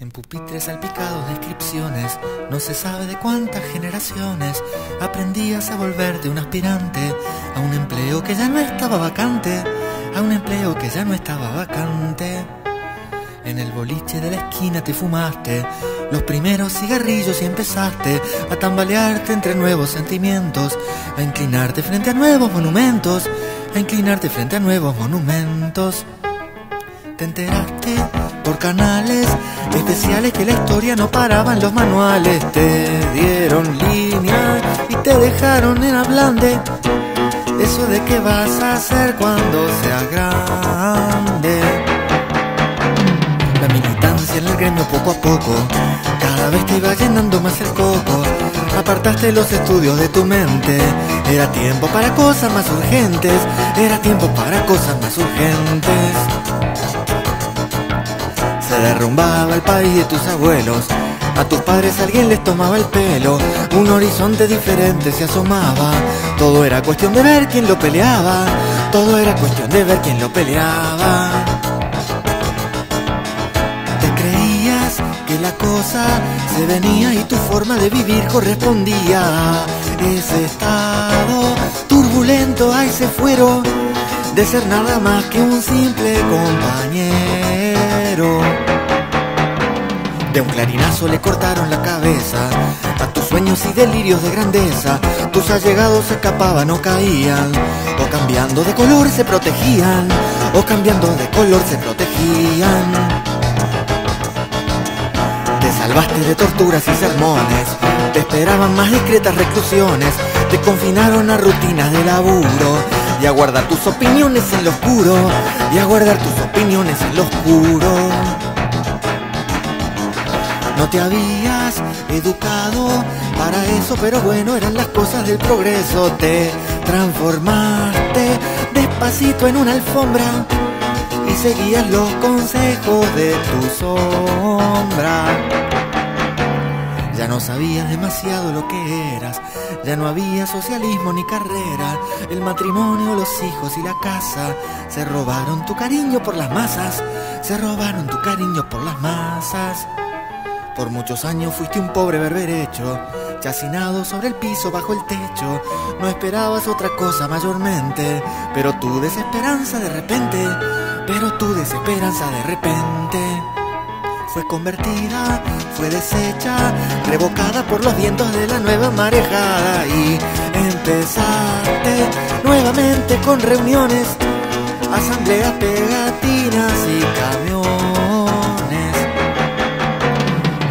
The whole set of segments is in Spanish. En pupitres salpicados de inscripciones, no se sabe de cuántas generaciones, aprendías a volverte un aspirante a un empleo que ya no estaba vacante, a un empleo que ya no estaba vacante. En el boliche de la esquina te fumaste los primeros cigarrillos y empezaste a tambalearte entre nuevos sentimientos, a inclinarte frente a nuevos monumentos, a inclinarte frente a nuevos monumentos. Te enteraste por canales especiales que la historia no paraba en los manuales. Te dieron línea y te dejaron en ablande. Eso de qué vas a hacer cuando seas grande. La militancia en el gremio poco a poco, cada vez te iba llenando más el coco. Apartaste los estudios de tu mente, era tiempo para cosas más urgentes, era tiempo para cosas más urgentes. Se derrumbaba el país de tus abuelos, a tus padres alguien les tomaba el pelo, un horizonte diferente se asomaba, todo era cuestión de ver quién lo peleaba, todo era cuestión de ver quién lo peleaba. Te creías que la cosa se venía y tu forma de vivir correspondía a ese estado turbulento, ay se fueron de ser nada más que un simple compañero. De un clarinazo le cortaron la cabeza a tus sueños y delirios de grandeza. Tus allegados escapaban o caían, o cambiando de color se protegían, o cambiando de color se protegían. Te salvaste de torturas y sermones, te esperaban más discretas reclusiones, te confinaron a rutinas de laburo y a guardar tus opiniones en lo oscuro, y a guardar tus opiniones en lo oscuro. No te habías educado para eso, pero bueno, eran las cosas del progreso. Te transformaste despacito en una alfombra y seguías los consejos de tu sombra. Ya no sabías demasiado lo que eras, ya no había socialismo ni carrera, el matrimonio, los hijos y la casa, se robaron tu cariño por las masas, se robaron tu cariño por las masas. Por muchos años fuiste un pobre berberecho, chacinado sobre el piso bajo el techo, no esperabas otra cosa mayormente, pero tu desesperanza de repente, pero tu desesperanza de repente fue convertida, fue deshecha, revocada por los vientos de la nueva marejada. Y empezaste nuevamente con reuniones, asambleas, pegatinas y camiones.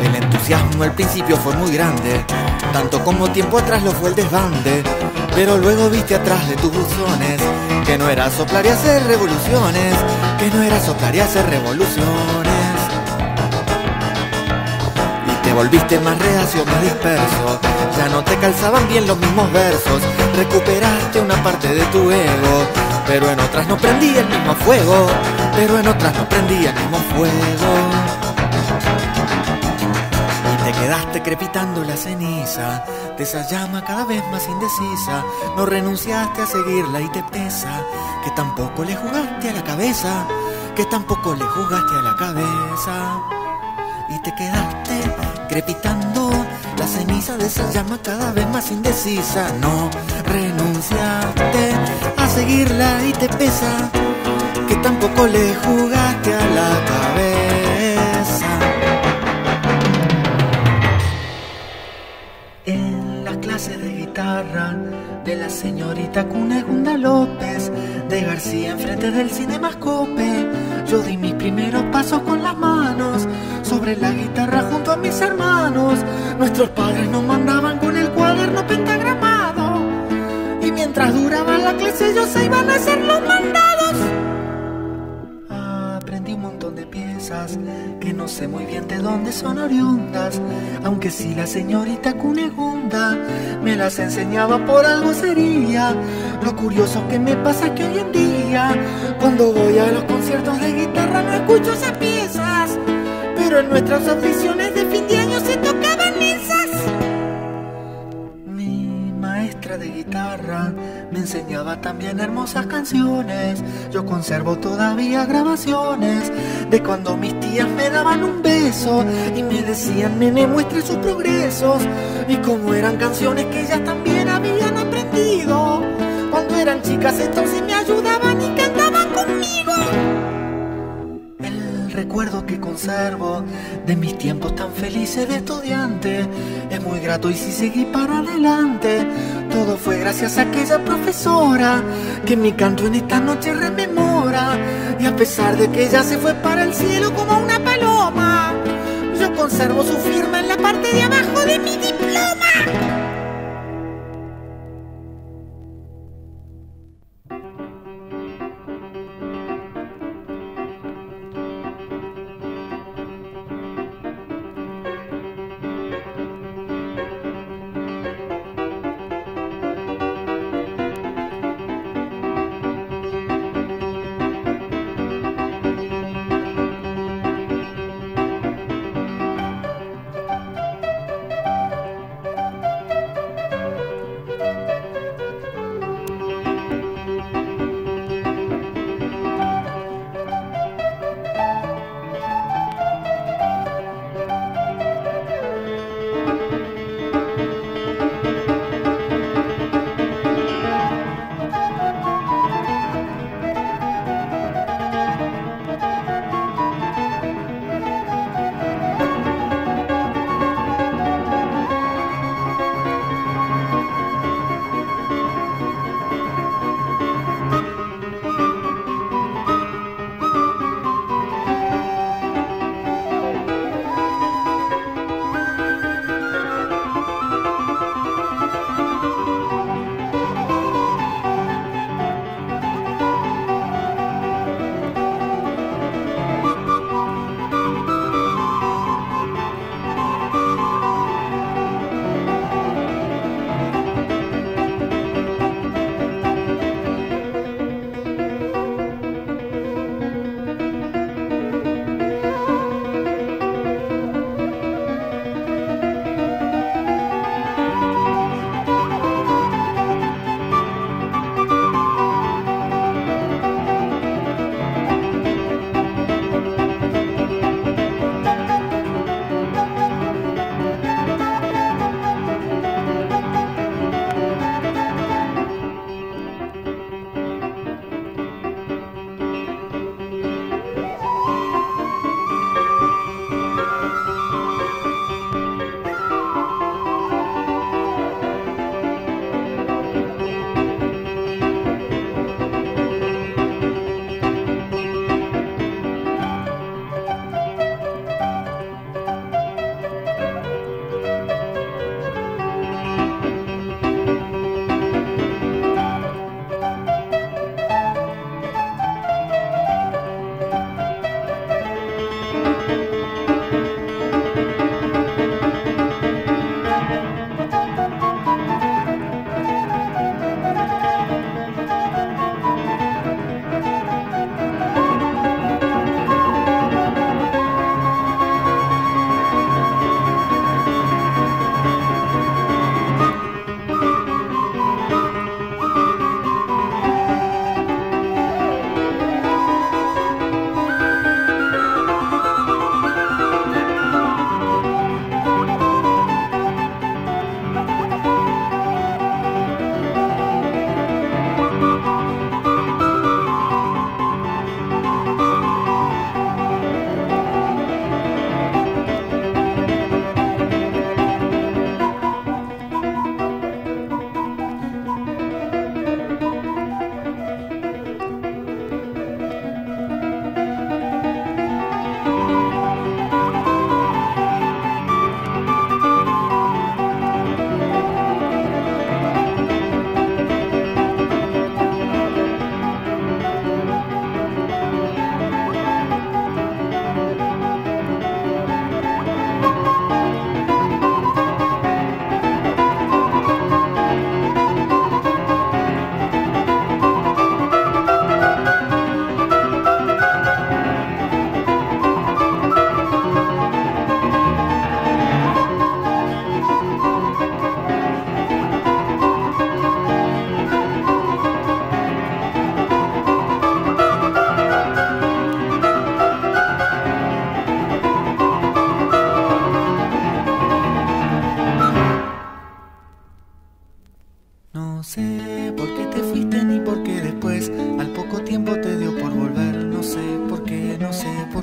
El entusiasmo al principio fue muy grande, tanto como tiempo atrás lo fue el desbande, pero luego viste atrás de tus buzones que no era soplar y hacer revoluciones, que no era soplar y hacer revoluciones. Te volviste más reacio, más disperso, ya no te calzaban bien los mismos versos. Recuperaste una parte de tu ego, pero en otras no prendía el mismo fuego, pero en otras no prendía el mismo fuego. Y te quedaste crepitando la ceniza de esa llama cada vez más indecisa. No renunciaste a seguirla y te pesa que tampoco le jugaste a la cabeza, que tampoco le jugaste a la cabeza. Y te quedaste crepitando la ceniza de esa llama cada vez más indecisa. No renunciaste a seguirla y te pesa que tampoco le jugaste a la cabeza. En las clases de guitarra de la señorita Cunegunda López de García enfrente del Cinemascope, yo di mis primeros pasos con las manos sobre la guitarra junto a mis hermanos. Nuestros padres nos mandaban con el cuaderno pentagramado y mientras duraba la clase ellos se iban a hacer los mandados. Aprendí un montón de piezas que no sé muy bien de dónde son oriundas, aunque sí la señorita Cunegunda me las enseñaba por algo sería. Lo curioso que me pasa es que hoy en día cuando voy a los conciertos de guitarra no escucho esas piezas, pero en nuestras aficiones de fin de año se tocaban esas. Mi maestra de guitarra me enseñaba también hermosas canciones, yo conservo todavía grabaciones de cuando mis tías me daban un beso y me decían, nene, muestre sus progresos. Y como eran canciones que ellas también habían aprendido cuando eran chicas, entonces me ayudaban y cantaban conmigo. El recuerdo que conservo de mis tiempos tan felices de estudiante es muy grato, y si seguí para adelante, todo fue gracias a aquella profesora que mi canto en esta noche rememora. Y a pesar de que ella se fue para el cielo como una paloma, yo conservo su firma en la parte de abajo de mi diploma.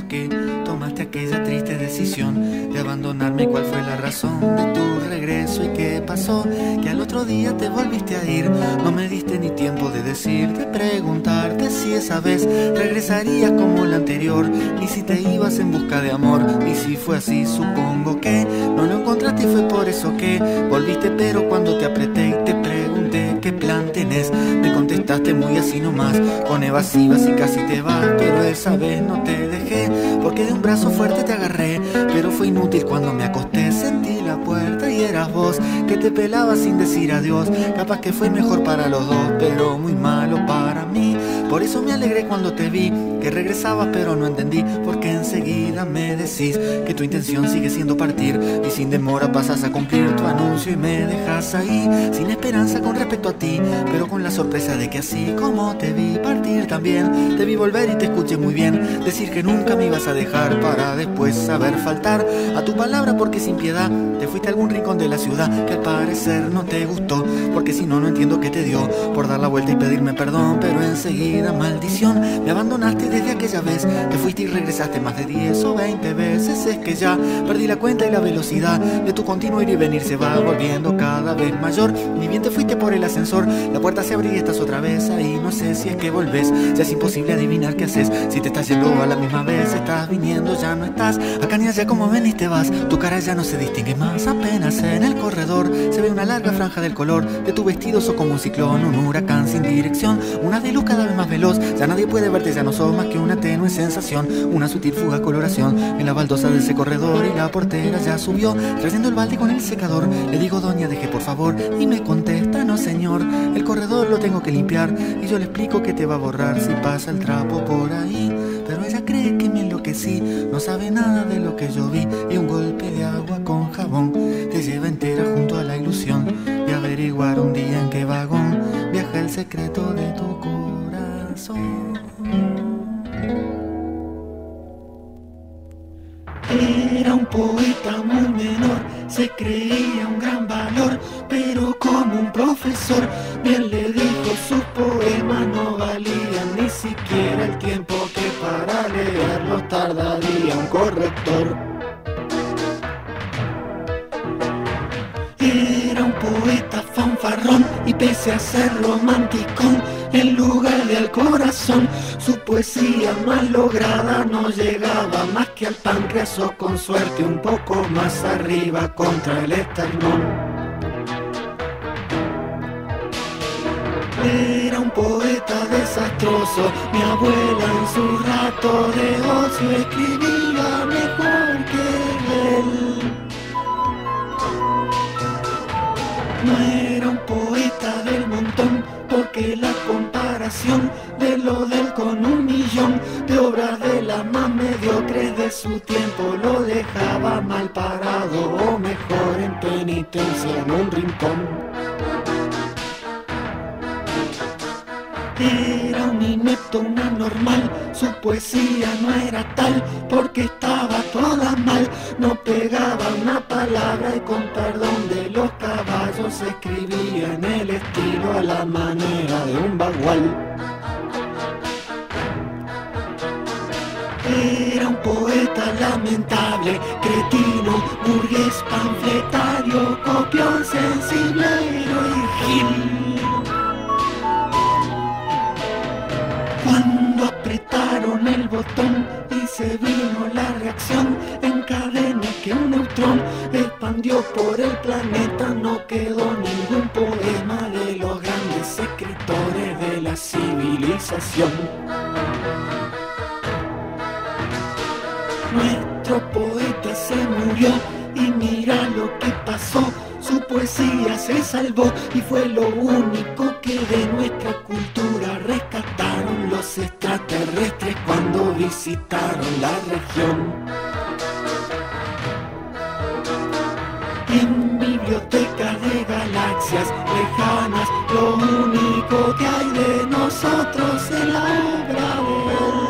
que tomaste aquella triste decisión de abandonarme, y cuál fue la razón de tu regreso y qué pasó, que al otro día te volviste a ir. No me diste ni tiempo de decirte, preguntarte si esa vez regresarías como la anterior, ni si te ibas en busca de amor. Y si fue así, supongo que no lo encontraste y fue por eso que volviste. Pero cuando te apreté y te pregunté qué plan tenés, me contestaste muy así nomás, con evasivas y casi te vas. Pero esa vez no te dejé, porque de un brazo fuerte te agarré, pero fue inútil. Cuando me acosté sentí la puerta y eras vos, que te pelabas sin decir adiós. Capaz que fue mejor para los dos, pero muy malo para mí. Por eso me alegré cuando te vi, que regresabas pero no entendí, porque enseguida me decís que tu intención sigue siendo partir, y sin demora pasas a cumplir tu anuncio y me dejas ahí, sin esperanza con respecto a ti, pero con la sorpresa de que así como te vi partir también te vi volver, y te escuché muy bien decir que nunca me ibas a dejar, para después saber faltar a tu palabra, porque sin piedad te fuiste a algún rincón de la ciudad que al parecer no te gustó, porque si no, no entiendo qué te dio por dar la vuelta y pedirme perdón. Pero enseguida, maldición, me abandonaste desde aquella vez, te fuiste y regresaste más de 10 o 20 veces, es que ya perdí la cuenta y la velocidad de tu continuo ir y venir se va volviendo cada vez mayor. Ni bien te fuiste por el ascensor, la puerta se abrió y estás otra vez ahí, no sé si es que volvés, ya es imposible adivinar qué haces, si te estás yendo a la misma vez, estás viniendo, ya no estás, acá ni allá como venís te vas, tu cara ya no se distingue más, apenas en el corredor se ve una larga franja del color de tu vestido, sos como un ciclón, un huracán sin dirección, una de luz cada vez más veloz, ya nadie puede verte, ya no sos más que una tenue sensación, una sutil fuga coloración en la baldosa de ese corredor. Y la portera ya subió, trayendo el balde con el secador, le digo doña deje por favor, y me contesta no señor, el corredor lo tengo que limpiar, y yo le explico que te va a borrar si pasa el trapo por ahí, pero ella cree que me enloquecí, no sabe nada de lo que yo vi, y un golpe de agua con jabón te lleva entera junto a la ilusión de averiguar un día en qué vagón viaja el secreto de tu Era un poeta muy menor, se creía un gran valor, pero como un profesor, bien le dijo, sus poemas no valían ni siquiera el tiempo que para leerlos tardaría un corrector. Era un poeta fanfarrón y pese a ser romanticón, en lugar de al corazón, su poesía más lograda no llegaba más que al páncreas o con suerte un poco más arriba contra el esternón. Era un poeta desastroso, mi abuela en su rato de ocio escribía mejor que él. No era un poeta del montón, porque la comparación de lo del con un millón de obras de las más mediocres de su tiempo lo dejaba mal parado o mejor en penitencia en un rincón. Era un inepto, un anormal, su poesía no era tal, porque estaba toda mal, no pegaba una palabra y con perdón de los caballos escribía en el estilo a la manera de un bagual. Era un poeta lamentable, cretino, burgués, panfletario, copión, sensiblero y gil. Cuando apretaron el botón y se vino la reacción, en cadena que un neutrón expandió por el planeta, no quedó ningún poema de los grandes escritores de la civilización. Nuestro poeta se murió y mira lo que pasó, su poesía se salvó y fue lo único que de nuestra cultura rescataron los extraterrestres cuando visitaron la región. En bibliotecas de galaxias lejanas, lo único que hay de nosotros es la obra de él.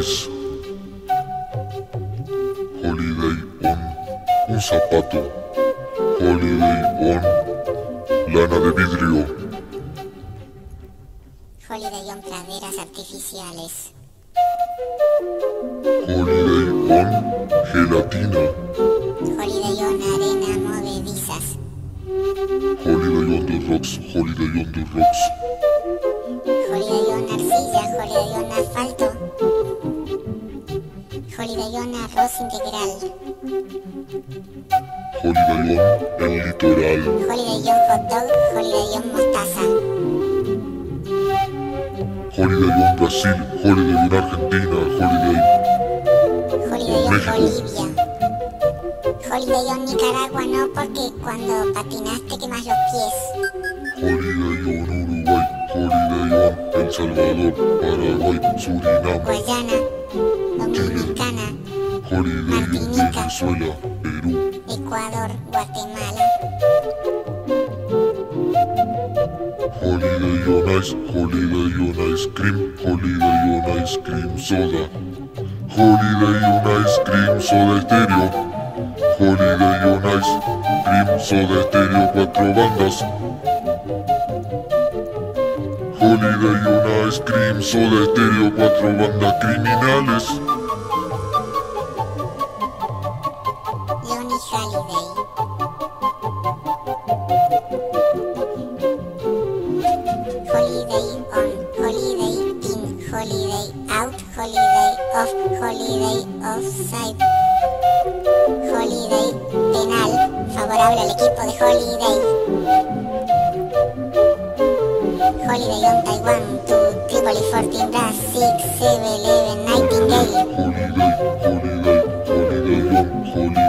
Ice, Holiday On, un zapato, Holiday On, lana de vidrio, Holiday On, praderas artificiales, Holiday On, gelatina, Holiday On, arena movedizas, Holiday On the rocks, Holiday On the rocks, Holiday On, arcilla, Holiday On, asfalto, Holiday On, arroz integral, Holiday On, el litoral, Holiday On, hot dog, Holiday On, mostaza, Holiday On, Brasil, Holiday On, Argentina, Holiday On, México, Holiday On, Nicaragua, no, porque cuando patinaste quemas los pies, Holiday On, Uruguay, Holiday On, El Salvador, Paraguay, Surinam, Guayana, Dominicana, Holiday On, Venezuela, Perú, Ecuador, Guatemala, Holiday On Ice, Holiday On Ice Cream, Holiday On Ice Cream Soda, Holiday On Ice Cream Soda Estéreo, Holiday On Ice, Cream Soda Estéreo 4 bandas, Holiday On Ice, Cream Soda Estéreo 4 bandas criminales, Lonely Holiday, Holiday On, Holiday In, Holiday Out, Holiday Off, Holiday Offside, Holiday, penal, favorable al equipo de Holiday. Holiday On Taiwan, 2, 3, 14, Brass, 6, 7, 11, Nightingale. Holiday, Holiday On, Holiday,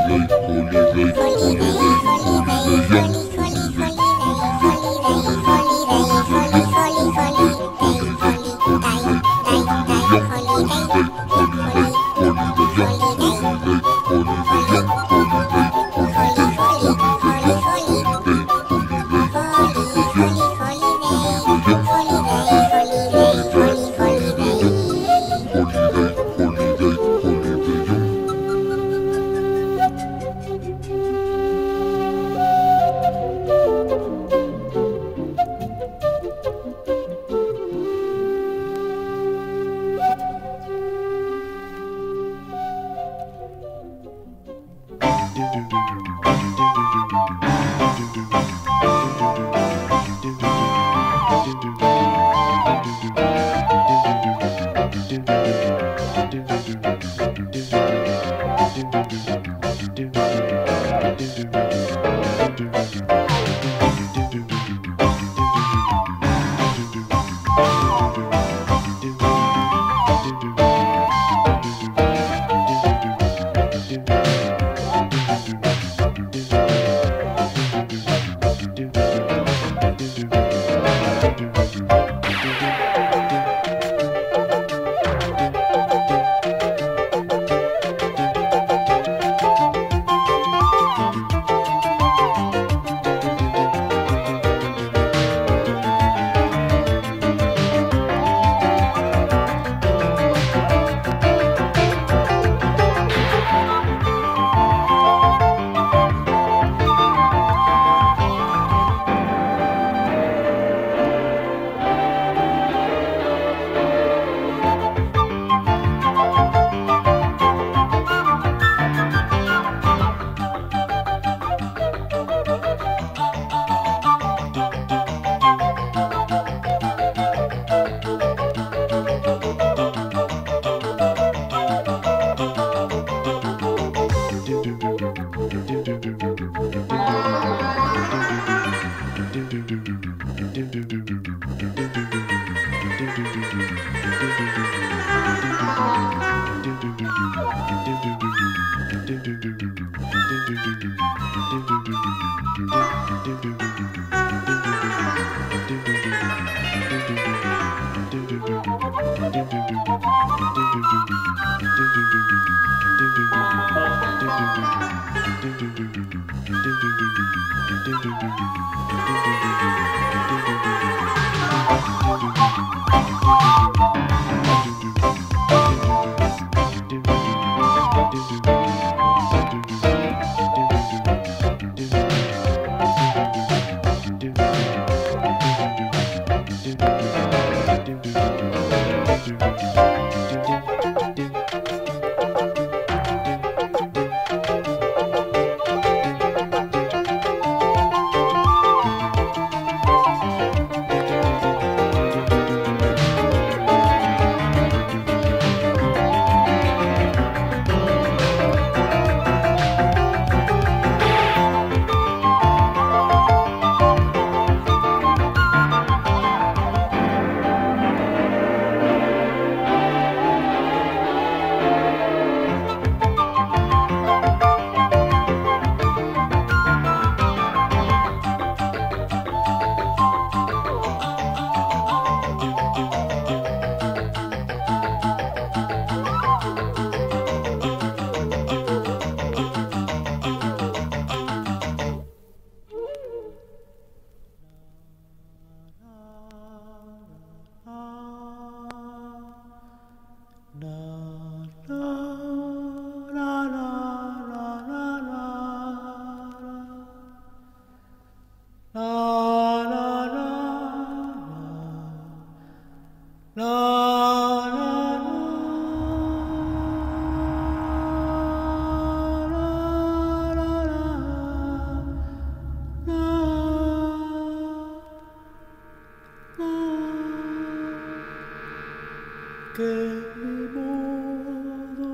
que mi modo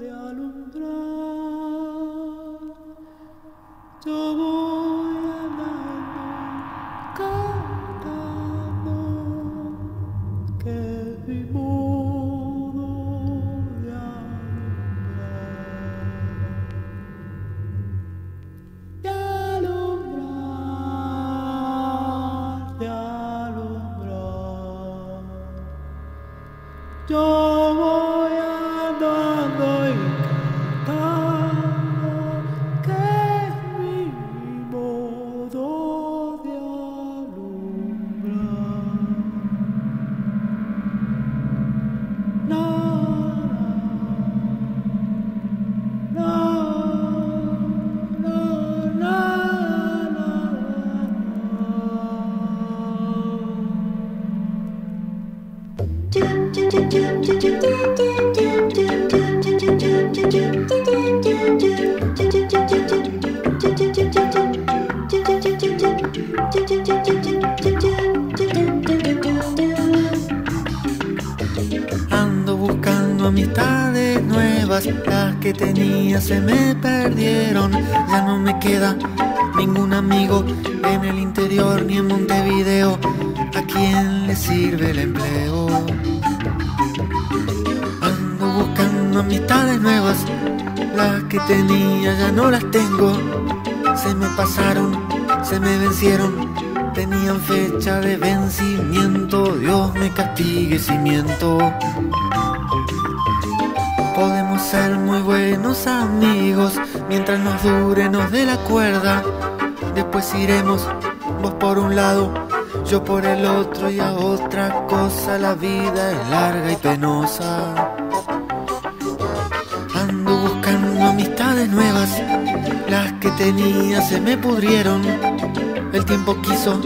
de alumbrar yo voy andando cantando, que mi modo de alumbrar, de alumbrar, de alumbrar. Yo voy andando y cantando, que es mi modo de alumbrar. Ando buscando amistades nuevas, las que tenía se me perdieron. Ya no me queda ningún amigo en el interior ni en Montevideo. ¿A quién le sirve el empleo? Ando buscando amistades nuevas, las que tenía ya no las tengo. Se me pasaron, se me vencieron, tenían fecha de vencimiento. Dios me castigue si miento. Podemos ser muy buenos amigos mientras nos dure, nos dé la cuerda. Después iremos, vos por un lado, yo por el otro y a otra cosa. La vida es larga y penosa. Ando buscando amistades nuevas, las que tenía se me pudrieron. El tiempo quiso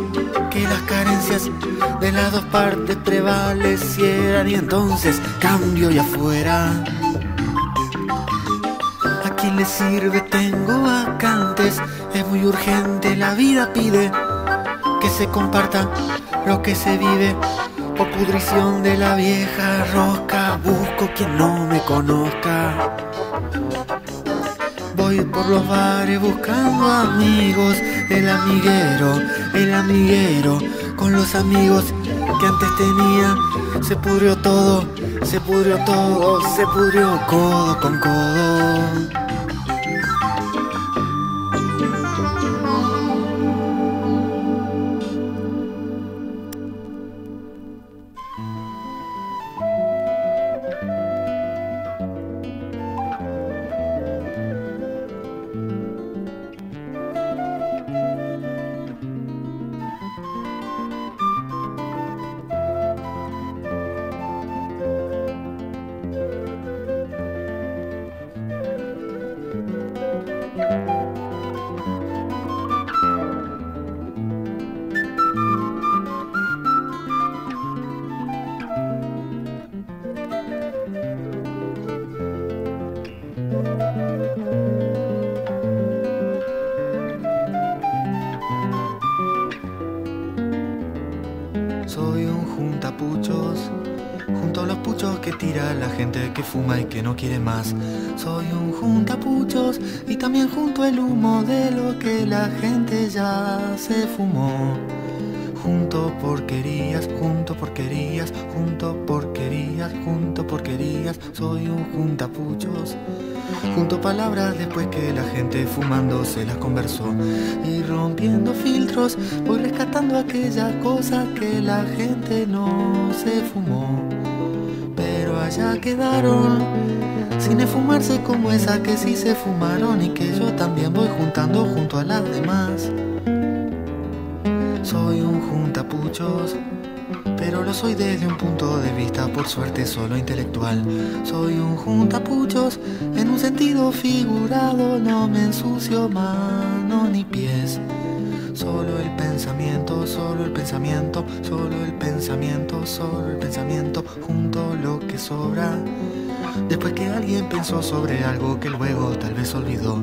que las carencias de las dos partes prevalecieran, y entonces cambio y afuera. ¿A quién le sirve? Tengo vacantes, es muy urgente, la vida pide que se comparta lo que se vive. Por pudrición de la vieja rosca, busco quien no me conozca. Voy por los bares buscando amigos, el amiguero, con los amigos que antes tenía. Se pudrió todo, se pudrió todo, se pudrió codo con codo. Soy un juntapuchos, junto a los puchos que tira la gente que fuma y que no quiere más. Soy un juntapuchos y también junto el humo de lo que la gente ya se fumó. Junto porquerías, junto porquerías, junto porquerías, junto porquerías. Soy un juntapuchos, junto palabras después que la gente fumando se las conversó. Y rompiendo filtros voy rescatando aquella cosa que la gente no se fumó, pero allá quedaron sin esfumarse, como esa que sí se fumaron y que yo también voy juntando junto a las demás. Soy un juntapuchos, pero lo soy desde un punto de vista, por suerte, solo intelectual. Soy un juntapuchos, en un sentido figurado, no me ensucio mano ni pies. Solo el pensamiento, solo el pensamiento, solo el pensamiento, solo el pensamiento, junto lo que sobra. Después que alguien pensó sobre algo que luego tal vez olvidó.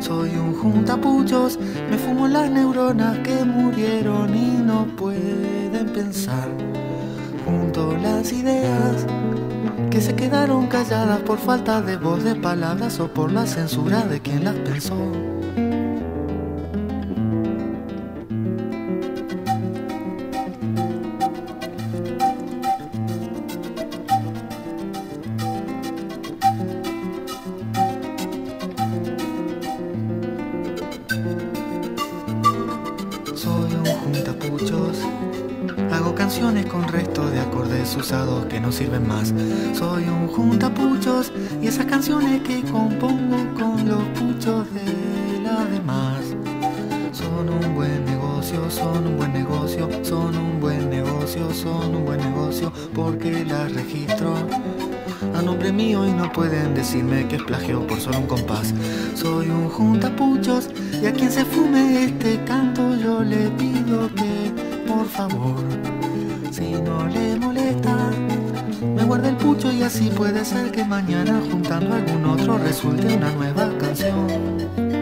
Soy un juntapuchos, me fumo las neuronas que murieron y no pueden pensar. junto las ideas que se quedaron calladas por falta de voz, de palabras o por la censura de quien las pensó. Soy un juntapuchos, hago canciones con restos de acordes usados que no sirven más. Soy un juntapuchos y esas canciones que compongo con los puchos de las demás son un buen negocio, son un buen negocio, son un buen negocio, son un buen negocio, porque las registro a nombre mío y no pueden decirme que es plagio por solo un compás. Soy un juntapuchos y a quien se fume este canto yo le pido que, por favor, si no le molesta, me guarde el pucho, y así puede ser que mañana juntando algún otro resulte una nueva canción.